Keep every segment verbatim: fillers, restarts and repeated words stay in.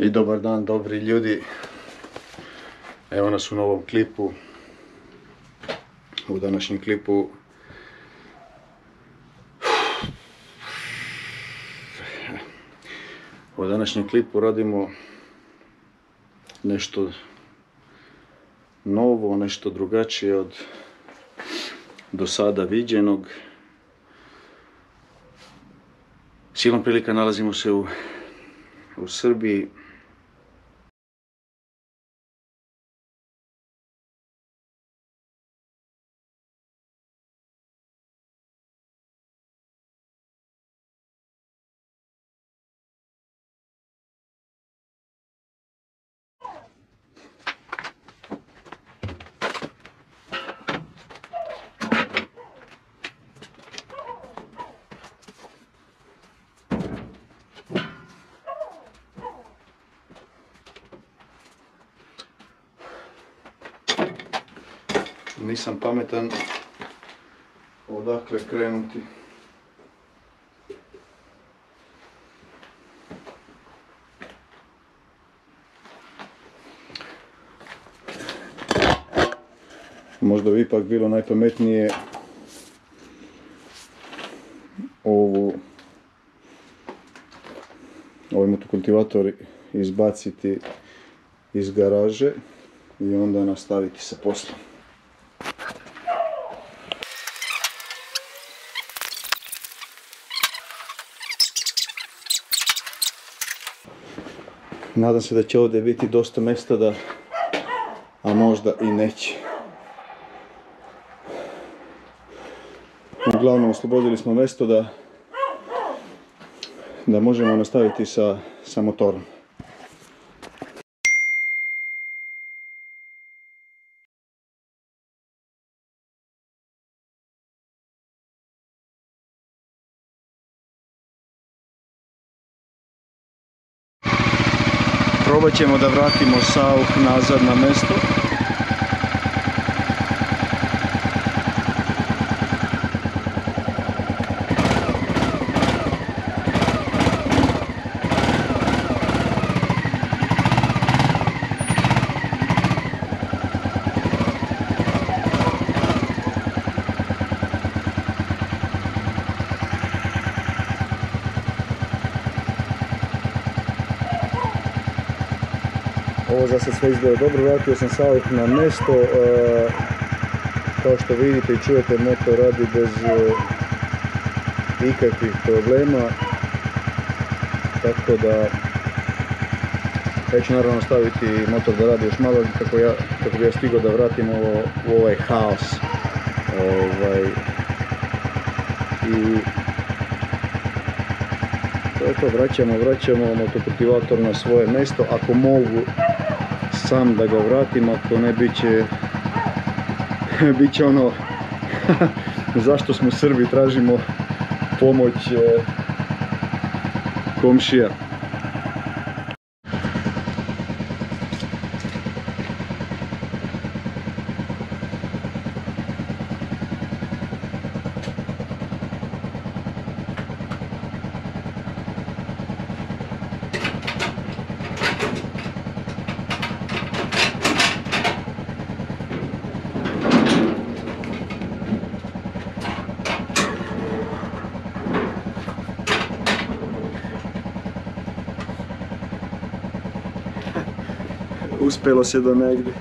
I dobar dan, dobri ljudi. Evo nas u novom klipu. U današnjem klipu u današnjem klipu radimo nešto novo, nešto drugačije od do sada viđenog. Silom prilika nalazimo se u, u Srbiji. Nisam pametan odakle krenuti. Možda bi ipak bilo najpametnije ovu, ovaj motokultivator izbaciti iz garaže i onda nastaviti sa poslom. Nadam se da će ovdje biti dosta mjesta da, a možda i neće. Uglavnom, oslobodili smo mjesto da, da možemo nastaviti sa, sa motorom. Probat ćemo da vratimo sauh nazad na mjesto. Ovo za sad sve izgleda dobro, vratio sam sauh na mjesto. E, kao što vidite i čujete, motor radi bez e, ikakvih problema. Tako da, ja ću naravno staviti motor da radi još malo, kako, ja, kako bi ja stigao da vratim ovo, u ovaj haos. Ovaj, i, to je to, vraćamo, vraćamo motokultivator na svoje mjesto, ako mogu sam da ga vratim, ako ne, bit će, bit će ono zašto smo Srbi, tražimo pomoć eh, komšija. Uspelo se do negdje.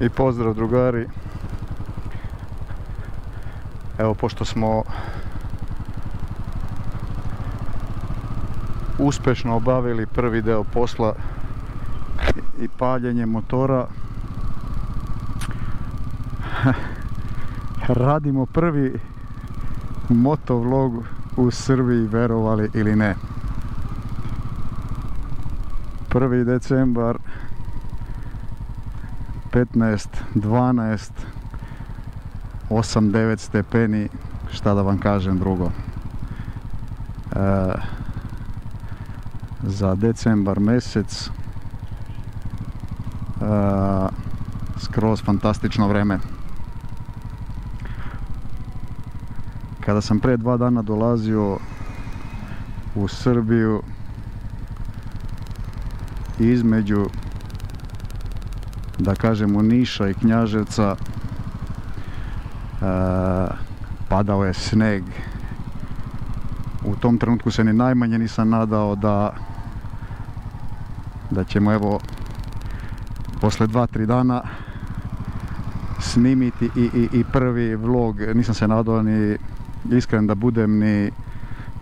I pozdrav drugari. Evo, pošto smo uspešno obavili prvi deo posla i paljenje motora, radimo prvi motovlog u Srbiji, verovali ili ne. prvi decembar, petnaest, dvanaest, osam, devet stepeni, šta da vam kažem drugo. Za decembar mesec skroz fantastično vreme. Kada sam pre dva dana dolazio u Srbiju, između, da kažemo, Niša i Knjaževca, padao je sneg. U tom trenutku se ni najmanje nisam nadao da da ćemo, evo, posle dva, tri dana snimiti i prvi vlog. Nisam se nadao, ni iskren da budem, ni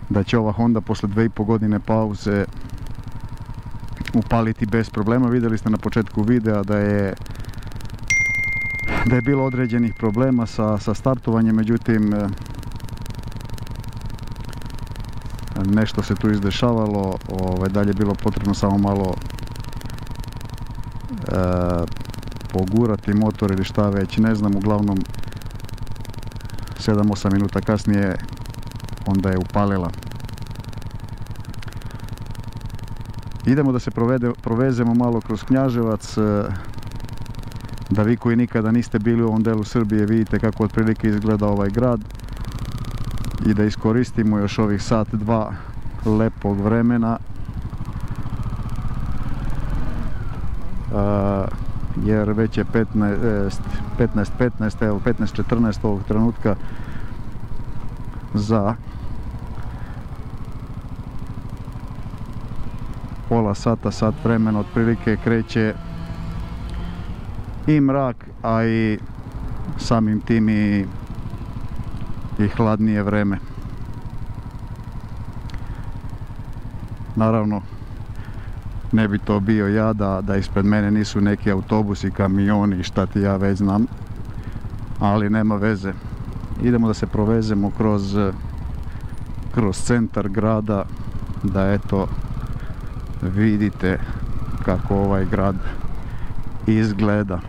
da će ova Honda posle dve i po godine pauze upaliti bez problema. Vidjeli ste na početku videa da je da je bilo određenih problema sa, sa startovanjem, međutim nešto se tu izdešavalo, ovaj, dalje je bilo potrebno samo malo e, pogurati motor ili šta već, ne znam, uglavnom sedam do osam minuta kasnije onda je upalila. Idemo da se provede, provezemo malo kroz Knjaževac, da vi koji nikada niste bili u ovom delu Srbije vidite kako otprilike izgleda ovaj grad i da iskoristimo još ovih sat, dva lepog vremena, jer već je petnaest, petnaest, petnaest četrnaest ovog trenutka za pola sata, sat vremena otprilike kreće i mrak, a i samim tim i, i hladnije vreme. Naravno, ne bi to bio ja da, da ispred mene nisu neki autobusi, kamioni, šta ti ja već znam, ali nema veze. Idemo da se provezemo kroz, kroz centar grada, da eto vidite kako ovaj grad izgleda.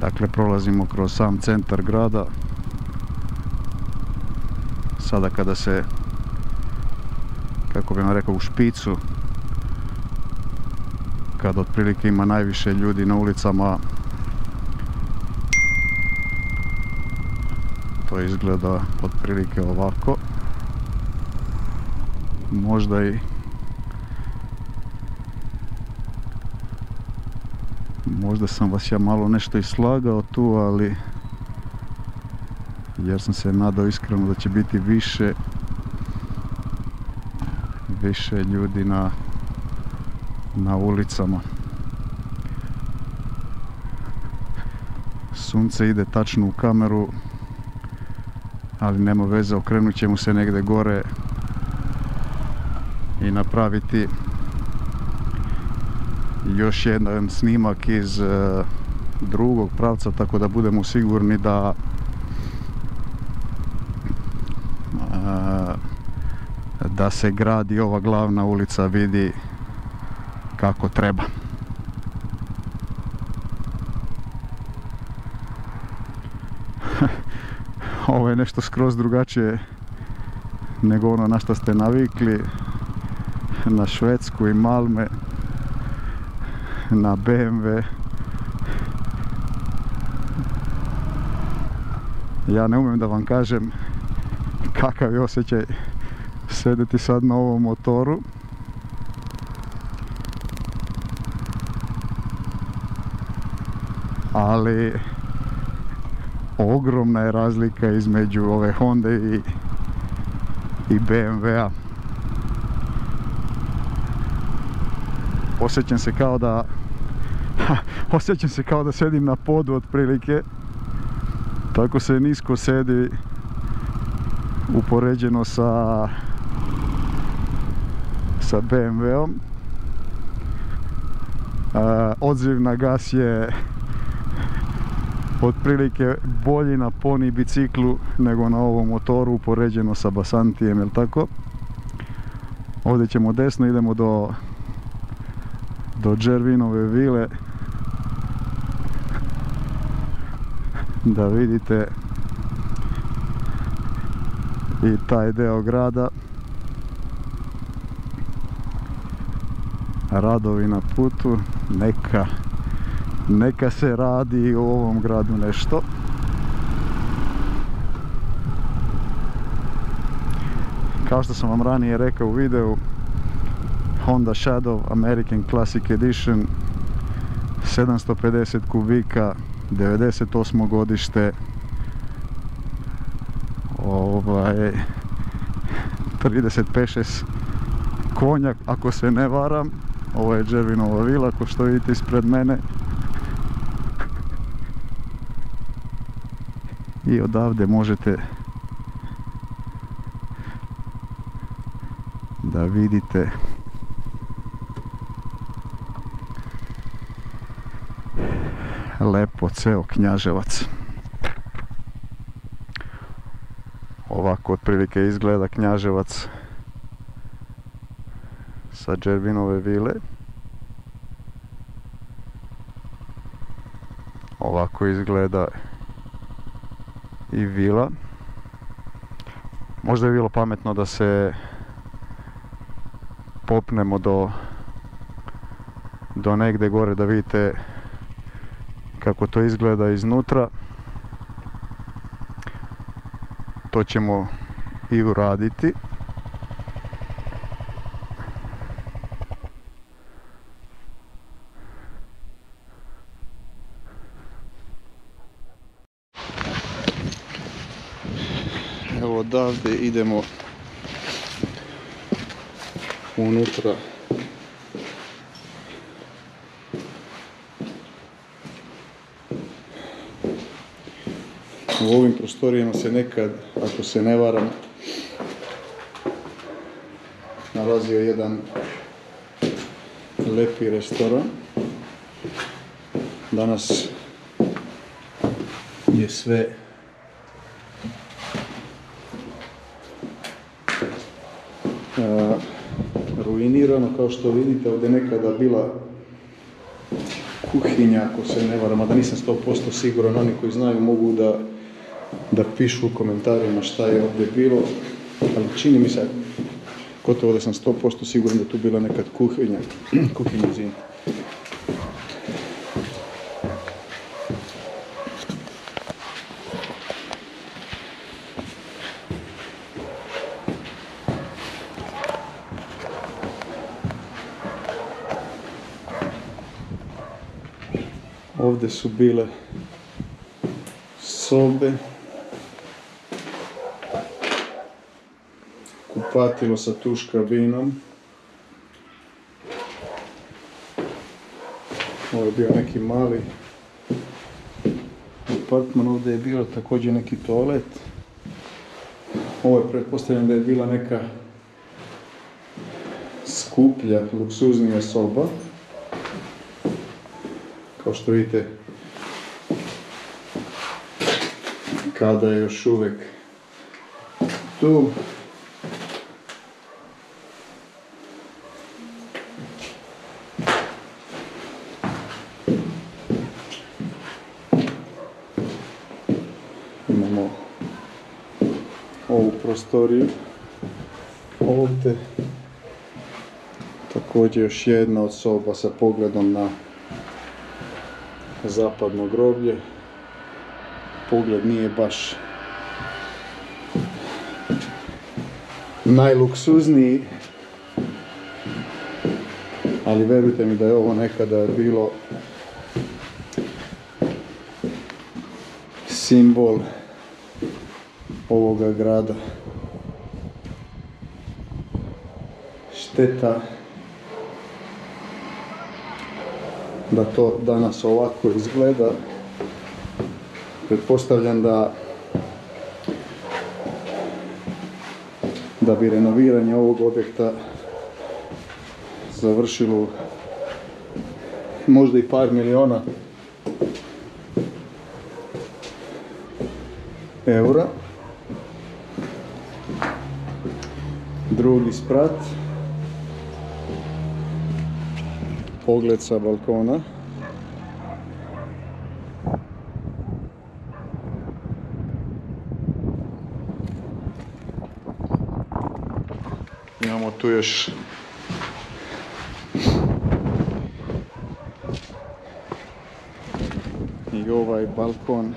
Dakle, prolazimo kroz sam centar grada. Sada kada se, kako bih vam rekao, u špicu, kada otprilike ima najviše ljudi na ulicama, to izgleda otprilike ovako. Možda i možda sam vas ja malo nešto islagao tu, ali jer sam se nadao iskreno da će biti više više ljudi na na ulicama. Sunce ide tačno u kameru, ali nema veze, okrenut ćemo se negdje gore i napraviti još jedan snimak iz drugog pravca, tako da budemo sigurni da da se grad i ova glavna ulica vidi kako treba. Ovo je nešto skroz drugačije nego ono na što ste navikli, na Švedsku i Malme, na B M W. Ja ne umem da vam kažem kakav je osjećaj sedeti sad na ovom motoru. Ali ogromna je razlika između ove Honda i, i be em vea. Osjećam se kao da osjećam se kao da sedim na podu otprilike, tako se nisko sedi upoređeno sa sa be em veom. Odziv na gas je otprilike bolji na poni biciklu nego na ovom motoru upoređeno sa Basantijem, jel tako? Ovdje ćemo desno, idemo do do Džervinove vile, da vidite i taj deo grada. Radovi na putu, neka neka se radi u ovom gradu nešto. Kao što sam vam ranije rekao u videu, Honda Shadow American Classic Edition, sedamsto pedeset kubika, devedeset osmo godište, ovaj, trideset pet šest konjak ako se ne varam. Ovo je Džervinova vila, kao što vidite ispred mene. I odavde možete da vidite lepo ceo Knjaževac. Ovako otprilike izgleda Knjaževac sa Džervinove vile. Ovako izgleda i vila. Možda je bilo pametno da se popnemo do do negde gore da vidite kako to izgleda iznutra. To ćemo i uraditi. Evo odavde idemo unutra. U ovim prostorijama se nekad, ako se ne varam, nalazio jedan lepi restoran. Danas je sve ruinirano, kao što vidite. Ovdje nekada bila kuhinja, ako se ne varam, a da nisam sto posto siguran, oni koji znaju mogu da da pišu u komentarima šta je ovdje bilo, ali čini mi se, gotovo da sam sto posto siguran da tu bila nekad kuhinja, kuhinja zim. Ovdje su bile sobe, kupatilo sa tuška vinom. Ovo je bio neki mali apartman, ovdje je bio također neki toalet. Ovo je, pretpostavljam da je bila neka skuplja, luksuznija soba. Kao što vidite, kada je još uvijek tu. Imamo ovu prostoriju. Ovdje također još jedna od soba sa pogledom na zapadno groblje. Pogled nije baš najluksuzniji, ali verujte mi da je ovo nekada bilo simbol ovoga grada. šteta da to danas ovako izgleda. Pretpostavljam da da bi renoviranje ovog objekta završilo možda i par miliona eura. Drugi sprat, pogled sa balkona. Imamo tu još i ovaj balkon.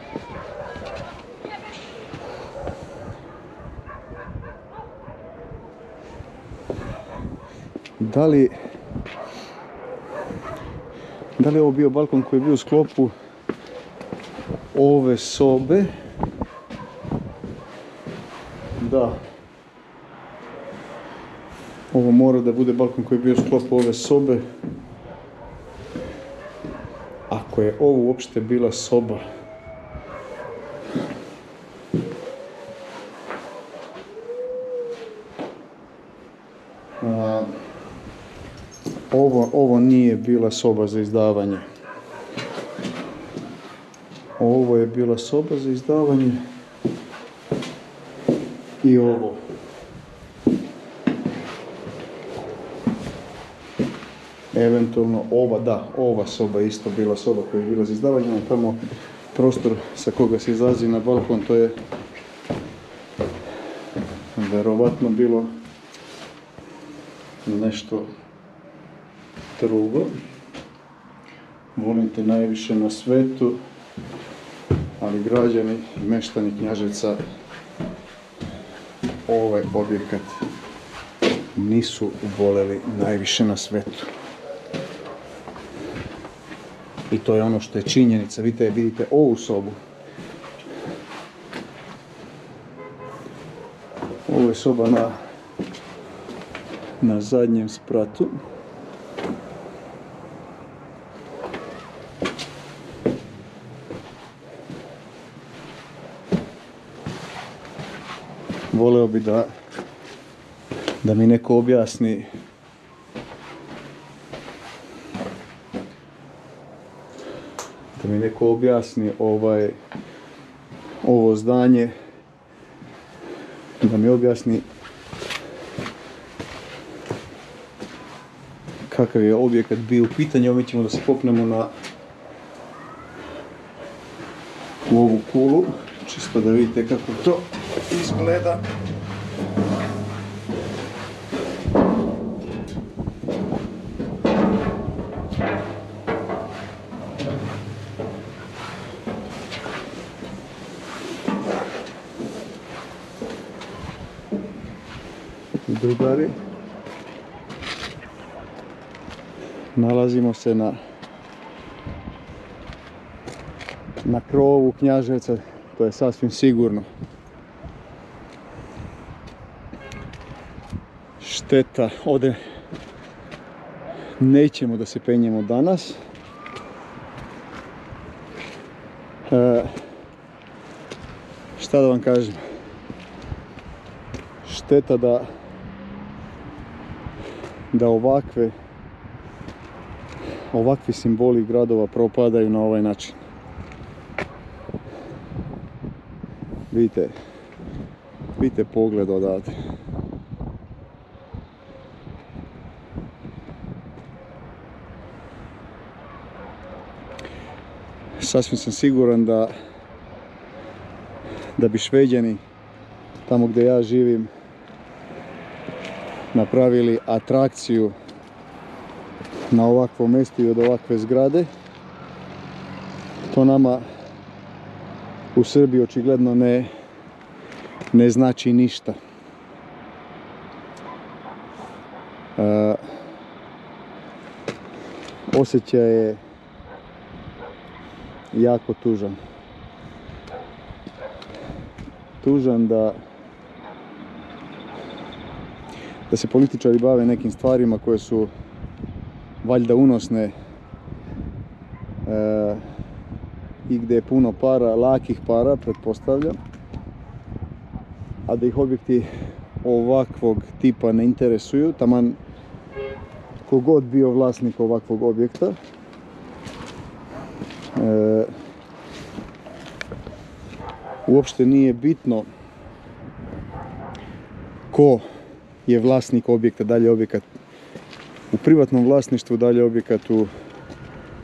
Da li da li je ovo bio balkon koji je bio u sklopu ove sobe? Da. Ovo mora da bude balkon koji je bio u sklopu ove sobe. Ako je ovo uopšte bila soba. A, ovo, ovo nije bila soba za izdavanje. Ovo je bila soba za izdavanje. I ovo. Eventualno ova, da, ova soba je isto bila soba koja je bila za izdavanje, ali tamo prostor sa koga se izlazi na balkon, to je verovatno bilo nešto drugo. Volim te najviše na svetu, ali građani i meštani Knjaževca ovaj objekat nisu voleli najviše na svetu. I to je ono što je činjenica. Vidite, vidite ovu sobu. Ovo je soba na, na zadnjem spratu. Voleo bi da, da mi neko objasni da mi neko objasni ovaj, ovo zdanje, da mi objasni kakav je objekat bio u pitanju. Mi ćemo da se popnemo na u ovu kulu, čisto da vidite kako to izgleda. Drugari, nalazimo se na na krovu Knjaževca, to je sasvim sigurno. Šteta, ovdje nećemo da se penjemo danas. E, šta da vam kažem, šteta da da ovakve ovakvi simboli gradova propadaju na ovaj način. Vidite, vidite pogled odavde. Sasvim sam siguran da da bi Šveđani tamo gdje ja živim napravili atrakciju na ovakvom mjestu i od ovakve zgrade. To nama u Srbiji očigledno ne, ne znači ništa. E, osjećaj je jako tužan. Tužan da da se političari bave nekim stvarima koje su valjda unosne i gdje je puno para, lakih para, pretpostavljam, a da ih objekti ovakvog tipa ne interesuju, taman kogod bio vlasnik ovakvog objekta. E, uopšte nije bitno ko je vlasnik objekta, da li je objekat u privatnom vlasništvu, da li je objekat u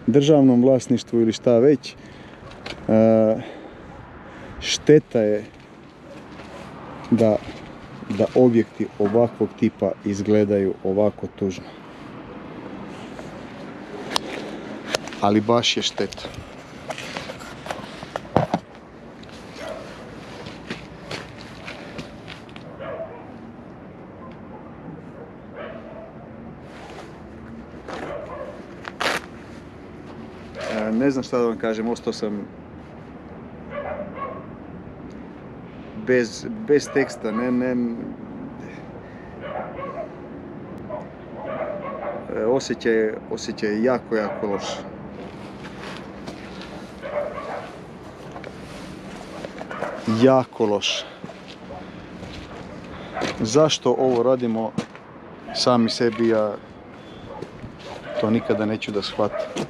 državnom vlasništvu ili šta već. E, šteta je da, da objekti ovakvog tipa izgledaju ovako tužno. Ali baš je šteta. E, ne znam šta da vam kažem, ostao sam bez, bez teksta, ne, ne... E, osjećaj, osjećaj je jako, jako loš. Jako loš. Zašto ovo radimo sami sebi, ja to nikada neću da shvatim.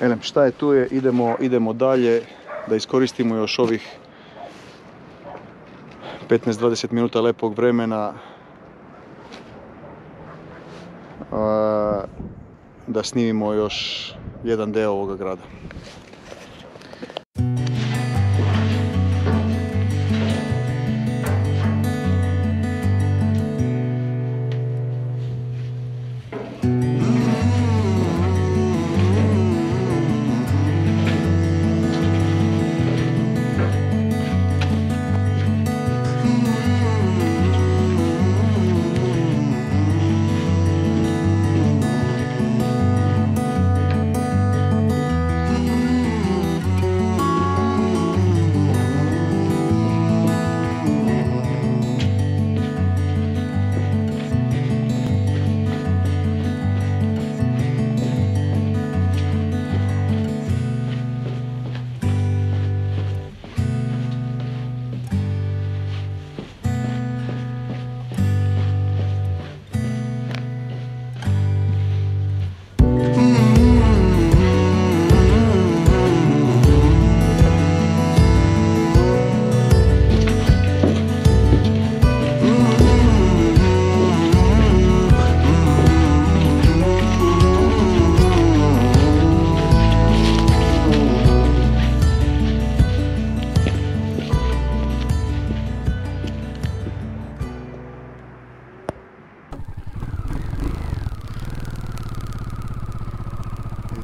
Elem, šta je tu je, idemo, idemo dalje, da iskoristimo još ovih petnaest do dvadeset minuta lepog vremena, da snimimo još jedan deo ovoga grada.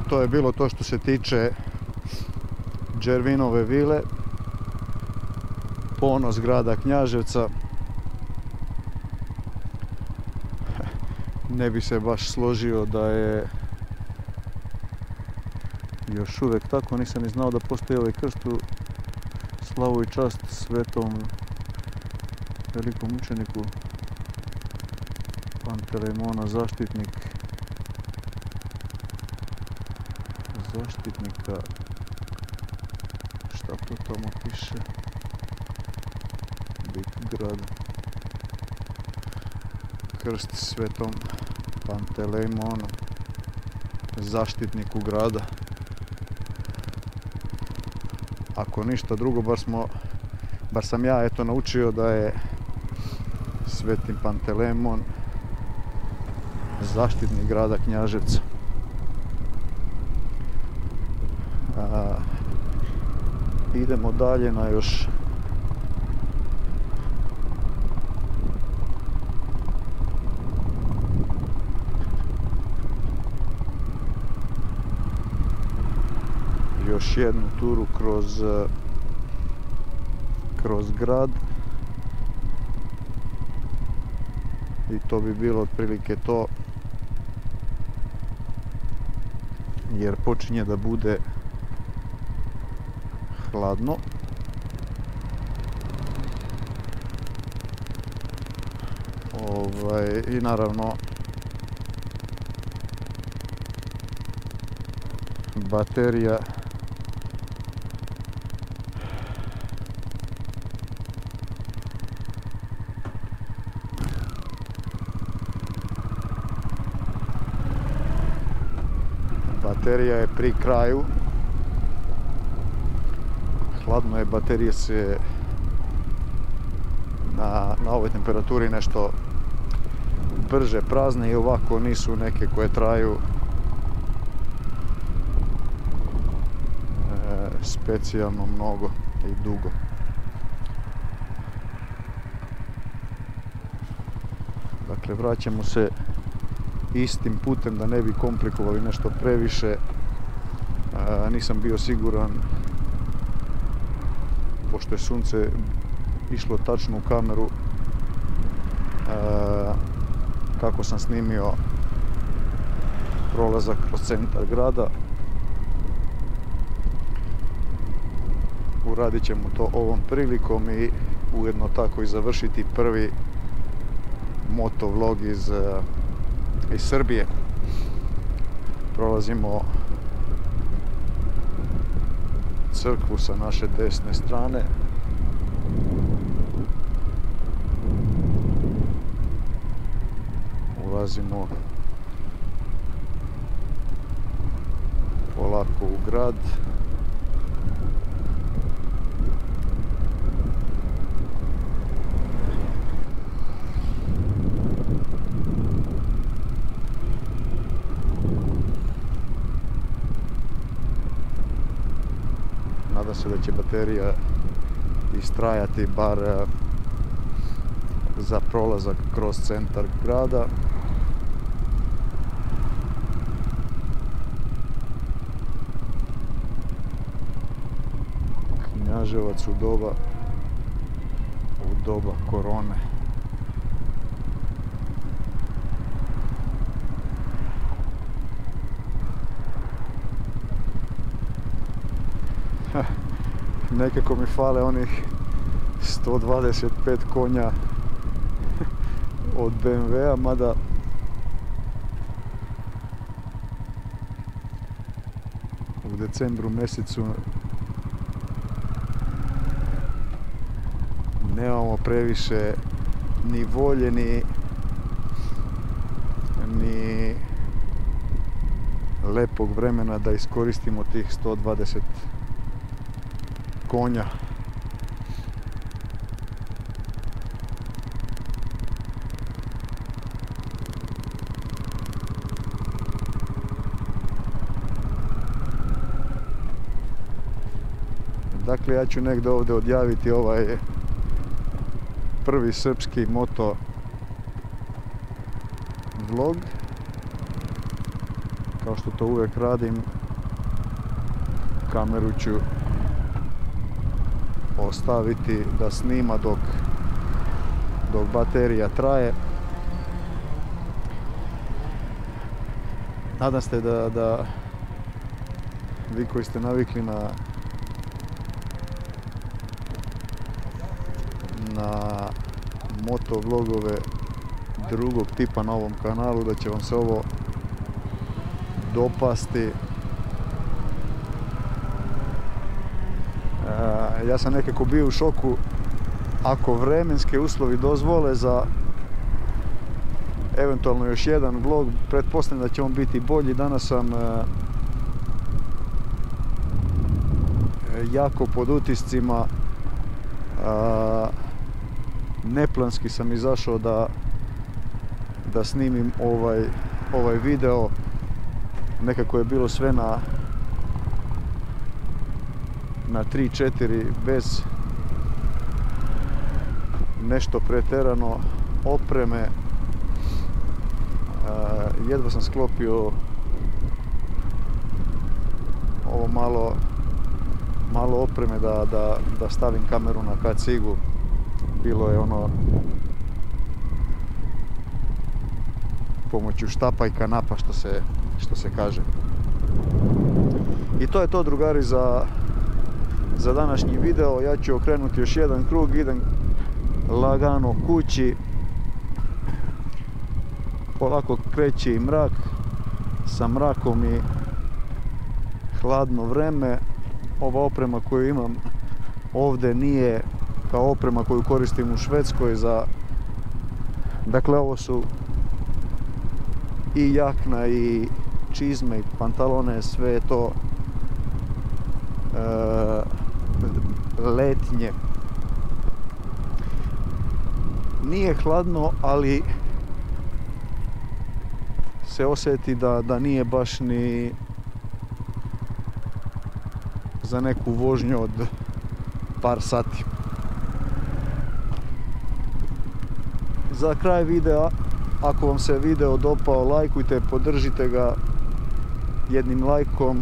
To je bilo to što se tiče Džervinove vile, ponos grada Knjaževca. Ne bi se baš složio da je još uvijek tako, nisam ni znao da postoji ovaj krst u slavu i čast svetom velikom učeniku Pantelejmona, zaštitnik zaštitnika, šta to tamo piše, bit grad, krst svetom Pantelejmonu, zaštitniku grada. Ako ništa drugo, bar smo, bar sam ja eto naučio da je sveti Pantelejmon zaštitnik grada Knjaževca. Idemo dalje na još još jednu turu kroz kroz grad i to bi bilo otprilike to, jer počinje da bude hladno. I naravno baterija baterija je pri kraju, hladno je, baterije se na ovoj temperaturi nešto brže prazne i ovako nisu neke koje traju specijalno mnogo i dugo. Dakle, vraćamo se istim putem da ne bi komplikovali nešto previše. Nisam bio siguran, pošto je sunce išlo tačno u kameru kako sam snimio prolazak kroz centar grada. Uradit ćemo to ovom prilikom i ujedno tako i završiti prvi motovlog iz, iz Srbije. Prolazimo crkvu sa naše desne strane. Ulazimo polako u grad. Nadam se da će baterija istrajati bar za prolazak kroz centar grada. Knjaževac u doba u doba korone. Nekako mi fale onih sto dvadeset pet konja od be em vea, mada u decembru mjesecu nemamo previše ni volje, ni, ni lepog vremena da iskoristimo tih sto dvadeset konja. Dakle, ja ću negdje ovdje odjaviti ovaj prvi srpski moto vlog, kao što to uvijek radim. Kameru ću ostaviti da snima dok dok baterija traje. Nadam se da, da vi koji ste navikli na na motovlogove drugog tipa na ovom kanalu, da će vam se ovo dopasti. Ja sam nekako bio u šoku, ako vremenske uslovi dozvole, za eventualno još jedan vlog. Pretpostavljam da će on biti bolji. Danas sam jako pod utiscima. Neplanski sam izašao da, da snimim ovaj, ovaj video. Nekako je bilo sve na na tri četiri, bez nešto preterano opreme. Jedva sam sklopio ovo malo, malo opreme da, da, da stavim kameru na kacigu. Bilo je ono pomoću štapa i kanapa, što se, što se kaže. I to je to, drugari, za Za današnji video. Ja ću okrenuti još jedan krug, idem lagano kući. polako kreće i mrak, sa mrakom i hladno vreme. Ova oprema koju imam ovde nije kao oprema koju koristim u Švedskoj za, dakle, ovo su i jakna i čizme i pantalone, sve je to e, letnje. Nije hladno, ali se osjeti da, da nije baš ni za neku vožnju od par sati. Za kraj videa, ako vam se video dopao, lajkujte, podržite ga jednim lajkom.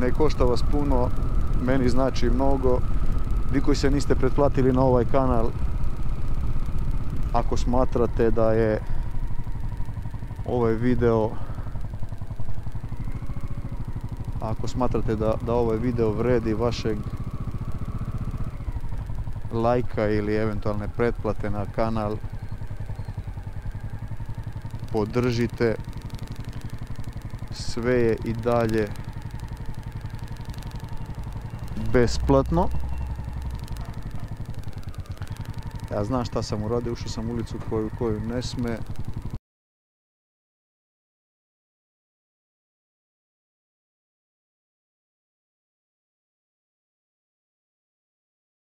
Ne košta vas puno, meni znači mnogo. Vi koji se niste pretplatili na ovaj kanal, ako smatrate da je ovaj video, ako smatrate da, da ovaj video vredi vašeg lajka ili eventualne pretplate na kanal, podržite. Sve je i dalje besplatno. Ja znam šta sam uradio, ušao sam u ulicu koju, koju ne sme.